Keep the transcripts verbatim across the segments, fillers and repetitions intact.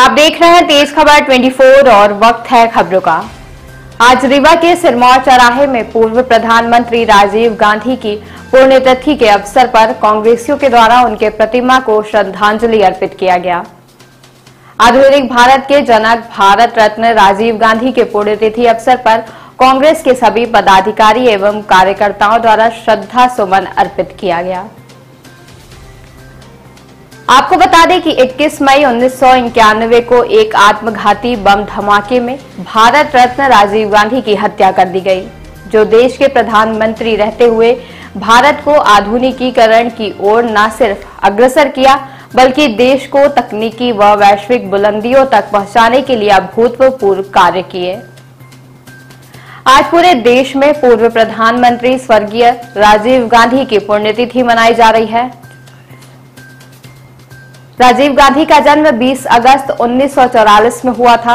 आप देख रहे हैं तेज खबर चौबीस और वक्त है खबरों का। आज रीवा के सिरमौर चौराहे में पूर्व प्रधानमंत्री राजीव गांधी की पुण्यतिथि के अवसर पर कांग्रेसियों के द्वारा उनके प्रतिमा को श्रद्धांजलि अर्पित किया गया। आधुनिक भारत के जनक भारत रत्न राजीव गांधी के पुण्यतिथि अवसर पर कांग्रेस के सभी पदाधिकारी एवं कार्यकर्ताओं द्वारा श्रद्धा सुमन अर्पित किया गया। आपको बता दें कि इक्कीस मई उन्नीस सौ इक्यानवे को एक आत्मघाती बम धमाके में भारत रत्न राजीव गांधी की हत्या कर दी गई, जो देश के प्रधानमंत्री रहते हुए भारत को आधुनिकीकरण की ओर न सिर्फ अग्रसर किया बल्कि देश को तकनीकी व वैश्विक बुलंदियों तक पहुंचाने के लिए अभूतपूर्व कार्य किए। आज पूरे देश में पूर्व प्रधानमंत्री स्वर्गीय राजीव गांधी की पुण्यतिथि मनाई जा रही है। राजीव गांधी का जन्म बीस अगस्त उन्नीस सौ चौवालीस में हुआ था।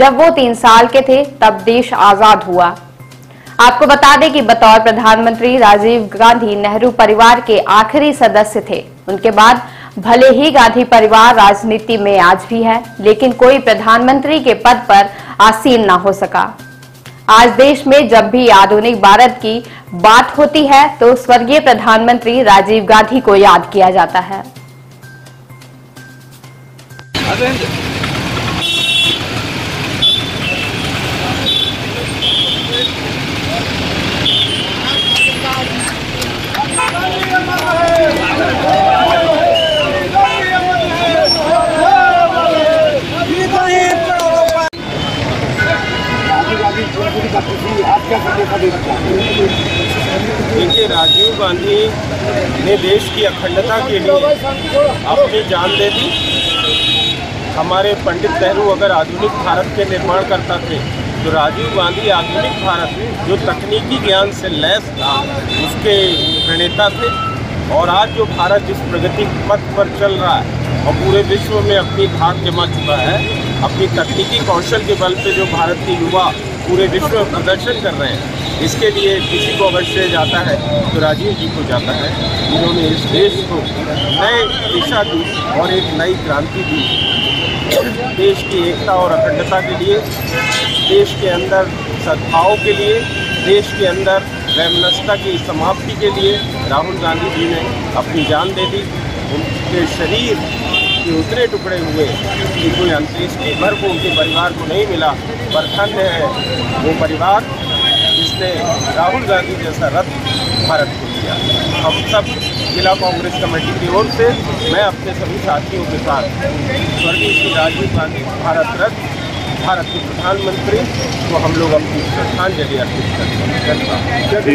जब वो तीन साल के थे तब देश आजाद हुआ। आपको बता दें कि बतौर प्रधानमंत्री राजीव गांधी नेहरू परिवार के आखिरी सदस्य थे। उनके बाद भले ही गांधी परिवार राजनीति में आज भी है, लेकिन कोई प्रधानमंत्री के पद पर आसीन ना हो सका। आज देश में जब भी आधुनिक भारत की बात होती है तो स्वर्गीय प्रधानमंत्री राजीव गांधी को याद किया जाता है। देखिए, राजीव गांधी ने देश की अखंडता के लिए अपनी जान दे दी। हमारे पंडित नेहरू अगर आधुनिक भारत के निर्माण करता थे तो राजीव गांधी आधुनिक भारत जो तकनीकी ज्ञान से लैस था उसके प्रणेता थे। और आज जो भारत जिस प्रगति पथ पर चल रहा है और पूरे विश्व में अपनी धाक जमा चुका है, अपनी तकनीकी कौशल के बल पे जो भारत के युवा पूरे विश्व में प्रदर्शन कर रहे हैं, इसके लिए किसी को अवश्य जाता है तो राजीव जी को जाता है, जिन्होंने इस देश को नए दिशा दी और एक नई क्रांति दी। देश की एकता और अखंडता के लिए, देश के अंदर सद्भाव के लिए, देश के अंदर वैमनस्यता की समाप्ति के लिए राहुल गांधी जी ने अपनी जान दे दी। उनके शरीर के उतने टुकड़े हुए कि कोई अंत्येष्टि भर को उनके परिवार को नहीं मिला, पर धन्य है वो परिवार जिसने राहुल गांधी जैसा रत्न भारत को दिया। हम सब जिला कांग्रेस कमेटी की ओर से मैं अपने सभी साथियों के साथ स्वर्गीय श्री राजीव गांधी भारत रत्न भारत के प्रधानमंत्री को हम लोग अपनी श्रद्धांजलि अर्पित करते हैं। धन्यवाद।